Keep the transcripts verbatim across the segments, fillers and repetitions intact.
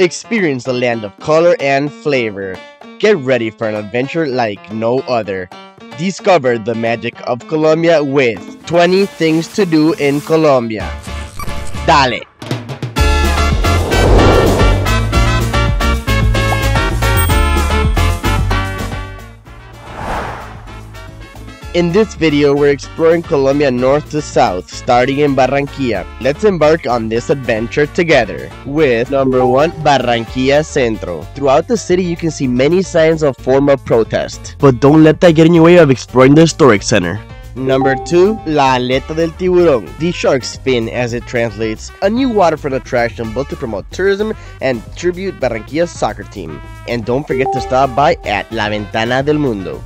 Experience the land of color and flavor. Get ready for an adventure like no other. Discover the magic of Colombia with twenty Things to Do in Colombia. Dale! In this video, we're exploring Colombia north to south, starting in Barranquilla. Let's embark on this adventure together with number one, Barranquilla Centro. Throughout the city, you can see many signs of formal protest, but don't let that get in your way of exploring the historic center. Number two, La Aleta del Tiburón, the shark's fin as it translates, a new waterfront attraction built to promote tourism and tribute Barranquilla's soccer team. And don't forget to stop by at La Ventana del Mundo.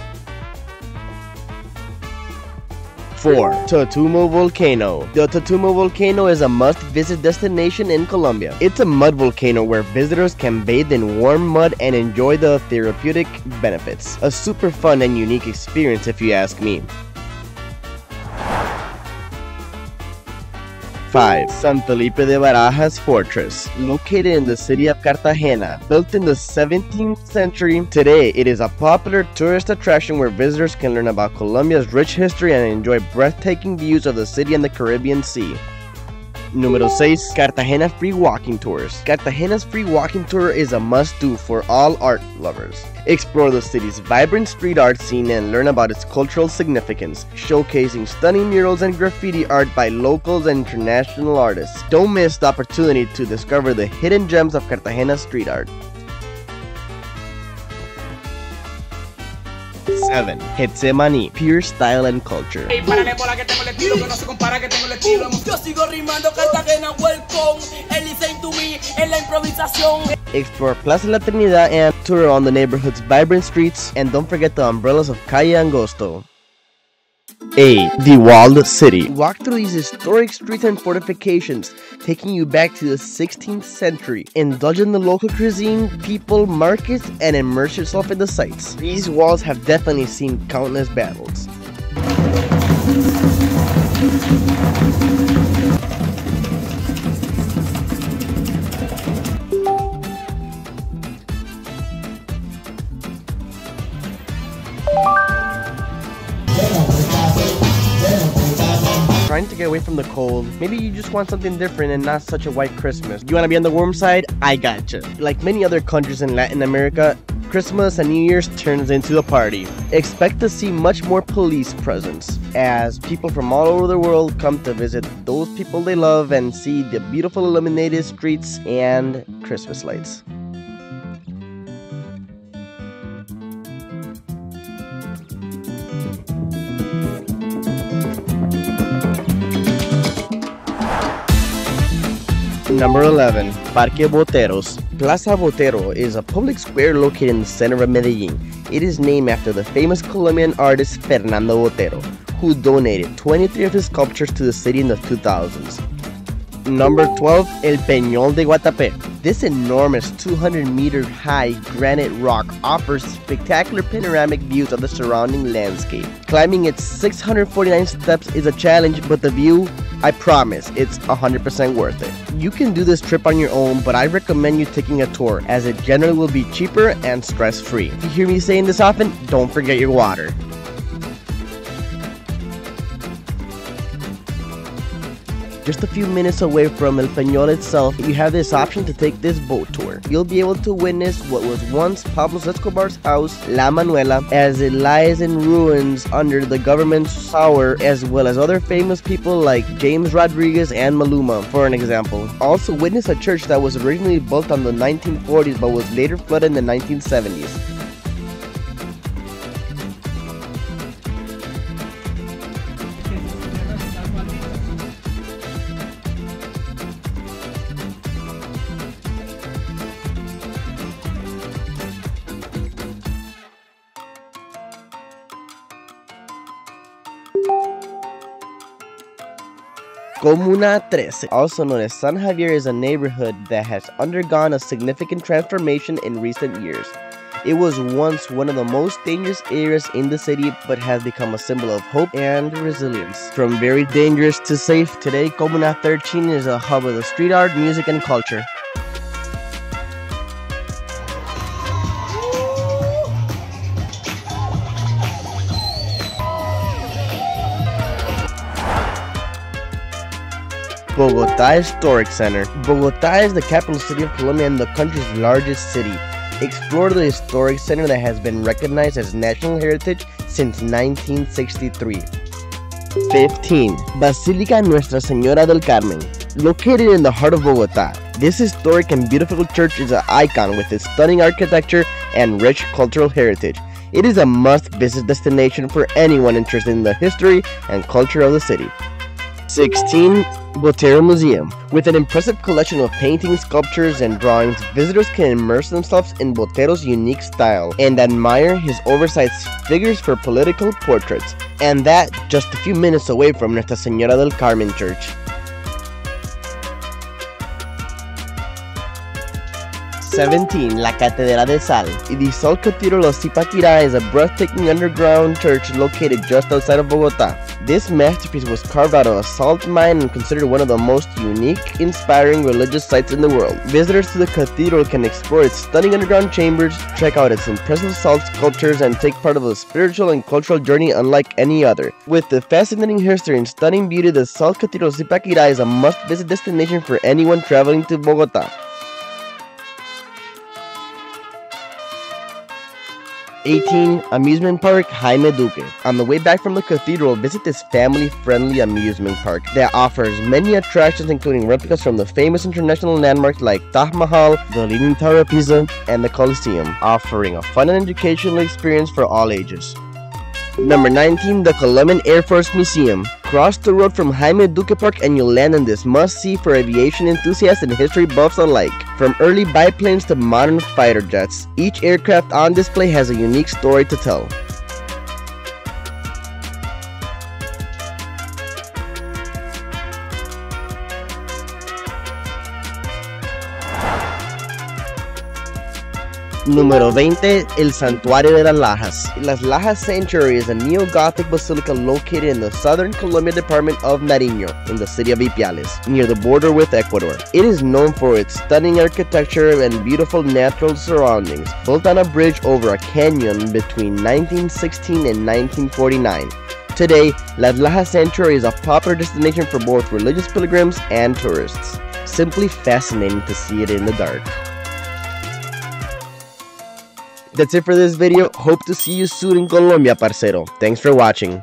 four. Totumo Volcano. The Totumo Volcano is a must-visit destination in Colombia. It's a mud volcano where visitors can bathe in warm mud and enjoy the therapeutic benefits. A super fun and unique experience, if you ask me. five. San Felipe de Barajas Fortress. Located in the city of Cartagena, built in the seventeenth century, today it is a popular tourist attraction where visitors can learn about Colombia's rich history and enjoy breathtaking views of the city and the Caribbean Sea. Number six. Cartagena Free Walking Tours. Cartagena's free walking tour is a must-do for all art lovers. Explore the city's vibrant street art scene and learn about its cultural significance, showcasing stunning murals and graffiti art by locals and international artists. Don't miss the opportunity to discover the hidden gems of Cartagena's street art. seven. Getsemaní, pure style and culture. Explore Plaza La Trinidad and tour around the neighborhood's vibrant streets, and don't forget the umbrellas of Calle Angosto. eight. The Walled City. Walk through these historic streets and fortifications, taking you back to the sixteenth century. Indulge in the local cuisine, people, markets, and immerse yourself in the sights. These walls have definitely seen countless battles. Trying to get away from the cold, maybe you just want something different and not such a white Christmas. You want to be on the warm side? I gotcha. Like many other countries in Latin America, Christmas and New Year's turns into a party. Expect to see much more police presence, as people from all over the world come to visit those people they love and see the beautiful illuminated streets and Christmas lights. Number eleven. Parque Boteros. Plaza Botero is a public square located in the center of Medellin. It is named after the famous Colombian artist Fernando Botero, who donated twenty-three of his sculptures to the city in the two thousands. Number twelve. El Peñol de Guatapé. This enormous two hundred meter high granite rock offers spectacular panoramic views of the surrounding landscape. Climbing its six hundred forty-nine steps is a challenge, but the view, I promise, it's one hundred percent worth it. You can do this trip on your own, but I recommend you taking a tour, as it generally will be cheaper and stress-free. If you hear me saying this often, don't forget your water. Just a few minutes away from El Peñol itself, you have this option to take this boat tour. You'll be able to witness what was once Pablo Escobar's house, La Manuela, as it lies in ruins under the government's power, as well as other famous people like James Rodriguez and Maluma, for an example. Also witness a church that was originally built on the nineteen forties but was later flooded in the nineteen seventies. Comuna thirteen, also known as San Javier, is a neighborhood that has undergone a significant transformation in recent years. It was once one of the most dangerous areas in the city, but has become a symbol of hope and resilience. From very dangerous to safe, today Comuna thirteen is a hub of the street art, music, and culture. Bogotá Historic Center. Bogotá is the capital city of Colombia and the country's largest city. Explore the historic center that has been recognized as National Heritage since nineteen sixty-three. fifteen. Basilica Nuestra Señora del Carmen. Located in the heart of Bogotá, this historic and beautiful church is an icon with its stunning architecture and rich cultural heritage. It is a must-visit destination for anyone interested in the history and culture of the city. sixteen. Botero Museum. With an impressive collection of paintings, sculptures, and drawings, visitors can immerse themselves in Botero's unique style and admire his oversized figures for political portraits. And that just a few minutes away from Nuestra Señora del Carmen Church. seventeen. La Catedral de Sal. The Sal Cathedral of Zipaquirá is a breathtaking underground church located just outside of Bogotá. This masterpiece was carved out of a salt mine and considered one of the most unique, inspiring religious sites in the world. Visitors to the cathedral can explore its stunning underground chambers, check out its impressive salt sculptures, and take part of a spiritual and cultural journey unlike any other. With the fascinating history and stunning beauty, the Sal Cathedral of Zipaquirá is a must-visit destination for anyone traveling to Bogotá. eighteen. Amusement Park Jaime Duque. On the way back from the cathedral, visit this family-friendly amusement park that offers many attractions including replicas from the famous international landmarks like Taj Mahal, the Leaning Tower of Pisa, and the Coliseum, offering a fun and educational experience for all ages. Number nineteen. The Colombian Air Force Museum. Cross the road from Jaime Duque Park and you'll land in this must-see for aviation enthusiasts and history buffs alike. From early biplanes to modern fighter jets, each aircraft on display has a unique story to tell. Número veinte. El Santuario de las Lajas. Las Lajas Sanctuary is a neo-Gothic basilica located in the southern Colombia department of Nariño, in the city of Ipiales, near the border with Ecuador. It is known for its stunning architecture and beautiful natural surroundings, built on a bridge over a canyon between nineteen sixteen and nineteen forty-nine. Today, Las Lajas Sanctuary is a popular destination for both religious pilgrims and tourists. Simply fascinating to see it in the dark. That's it for this video. Hope to see you soon in Colombia, parcero. Thanks for watching.